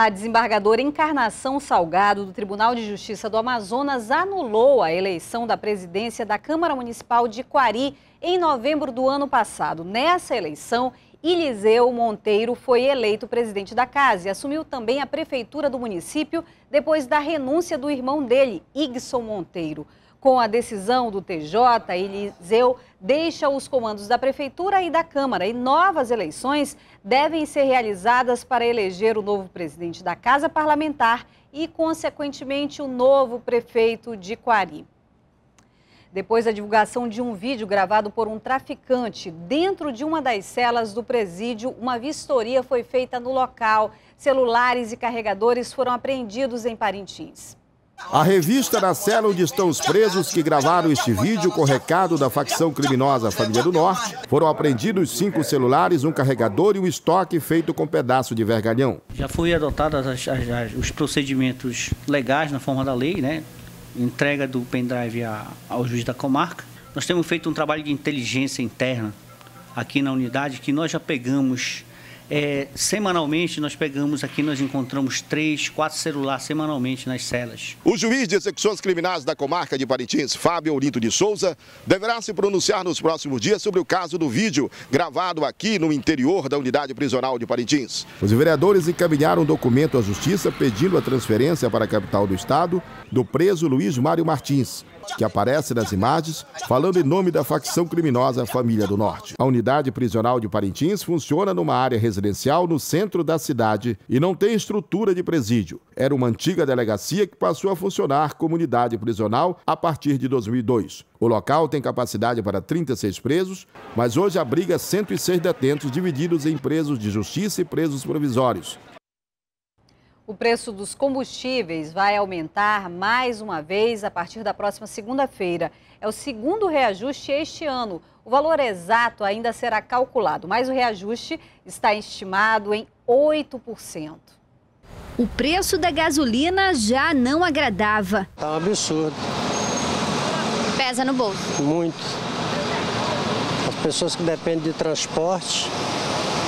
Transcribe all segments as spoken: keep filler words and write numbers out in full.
A desembargadora Encarnação Salgado, do Tribunal de Justiça do Amazonas, anulou a eleição da presidência da Câmara Municipal de Quari em novembro do ano passado. Nessa eleição, Eliseu Monteiro foi eleito presidente da casa e assumiu também a prefeitura do município depois da renúncia do irmão dele, Igson Monteiro. Com a decisão do T J, Eliseu deixa os comandos da Prefeitura e da Câmara e novas eleições devem ser realizadas para eleger o novo presidente da Casa Parlamentar e, consequentemente, o novo prefeito de Quari. Depois da divulgação de um vídeo gravado por um traficante dentro de uma das celas do presídio, uma vistoria foi feita no local. Celulares e carregadores foram apreendidos em Parintins. A revista na cela onde estão os presos que gravaram este vídeo com recado da facção criminosa Família do Norte, foram apreendidos cinco celulares, um carregador e um estoque feito com pedaço de vergalhão. Já foi adotados os procedimentos legais na forma da lei, né? Entrega do pendrive ao juiz da comarca. Nós temos feito um trabalho de inteligência interna aqui na unidade, que nós já pegamos... É, semanalmente nós pegamos aqui, nós encontramos três, quatro celulares semanalmente nas celas. O juiz de execuções criminais da comarca de Parintins, Fábio Aurito de Souza, deverá se pronunciar nos próximos dias sobre o caso do vídeo gravado aqui no interior da unidade prisional de Parintins. Os vereadores encaminharam um documento à justiça pedindo a transferência para a capital do estado do preso Luiz Mário Martins, que aparece nas imagens, falando em nome da facção criminosa Família do Norte. A unidade prisional de Parintins funciona numa área residencial no centro da cidade e não tem estrutura de presídio. Era uma antiga delegacia que passou a funcionar como unidade prisional a partir de dois mil e dois. O local tem capacidade para trinta e seis presos, mas hoje abriga cento e seis detentos divididos em presos de justiça e presos provisórios. O preço dos combustíveis vai aumentar mais uma vez a partir da próxima segunda-feira. É o segundo reajuste este ano. O valor exato ainda será calculado, mas o reajuste está estimado em oito por cento. O preço da gasolina já não agradava. Tá um absurdo. Pesa no bolso? Muito. As pessoas que dependem de transporte...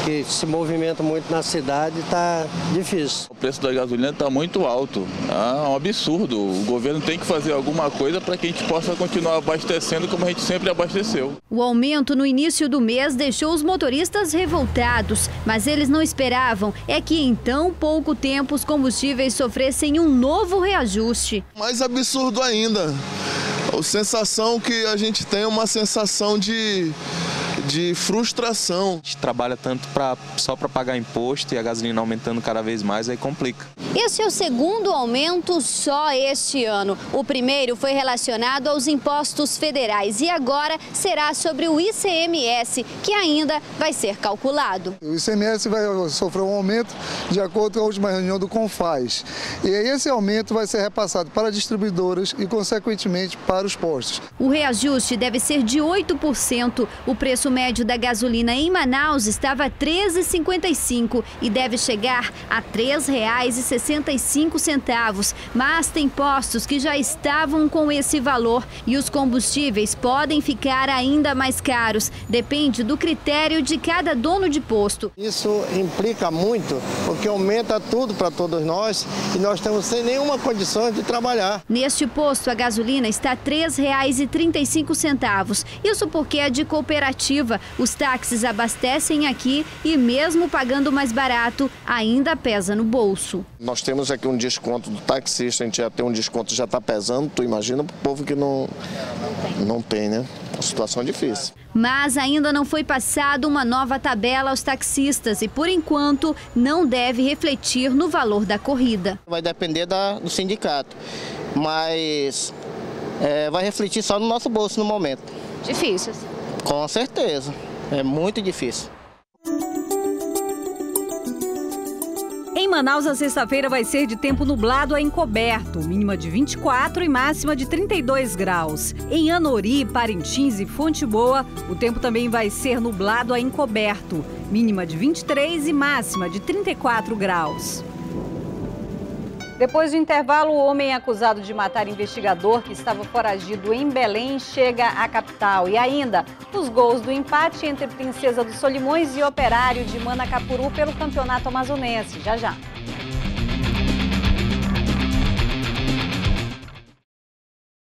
que se movimenta muito na cidade, está difícil. O preço da gasolina está muito alto, é um absurdo. O governo tem que fazer alguma coisa para que a gente possa continuar abastecendo como a gente sempre abasteceu. O aumento no início do mês deixou os motoristas revoltados, mas eles não esperavam é que em tão pouco tempo os combustíveis sofressem um novo reajuste. Mais absurdo ainda, a sensação que a gente tem é uma sensação de... de frustração. A gente trabalha tanto pra, só para pagar imposto e a gasolina aumentando cada vez mais, aí complica. Esse é o segundo aumento só este ano. O primeiro foi relacionado aos impostos federais e agora será sobre o I C M S, que ainda vai ser calculado. O I C M S vai sofrer um aumento de acordo com a última reunião do Confaz. E esse aumento vai ser repassado para distribuidoras e, consequentemente, para os postos. O reajuste deve ser de oito por cento. O preço O médio da gasolina em Manaus estava treze reais e cinquenta e cinco centavos e deve chegar a três reais e sessenta e cinco centavos. Mas tem postos que já estavam com esse valor e os combustíveis podem ficar ainda mais caros. Depende do critério de cada dono de posto. Isso implica muito, porque aumenta tudo para todos nós e nós estamos sem nenhuma condição de trabalhar. Neste posto, a gasolina está três reais e trinta e cinco centavos. Isso porque é de cooperativa. Os táxis abastecem aqui e mesmo pagando mais barato, ainda pesa no bolso. Nós temos aqui um desconto do taxista, a gente já tem um desconto, já está pesando, tu imagina para o povo que não, não tem, né? Uma situação difícil. Mas ainda não foi passada uma nova tabela aos taxistas e, por enquanto, não deve refletir no valor da corrida. Vai depender da, do sindicato, mas é, vai refletir só no nosso bolso no momento. Difícil, sim. Com certeza, é muito difícil. Em Manaus, a sexta-feira vai ser de tempo nublado a encoberto, mínima de vinte e quatro e máxima de trinta e dois graus. Em Anori, Parintins e Fonte Boa, o tempo também vai ser nublado a encoberto, mínima de vinte e três e máxima de trinta e quatro graus. Depois do intervalo, o homem acusado de matar investigador que estava foragido em Belém chega à capital. E ainda, os gols do empate entre Princesa dos Solimões e Operário de Manacapuru pelo Campeonato Amazonense. Já, já.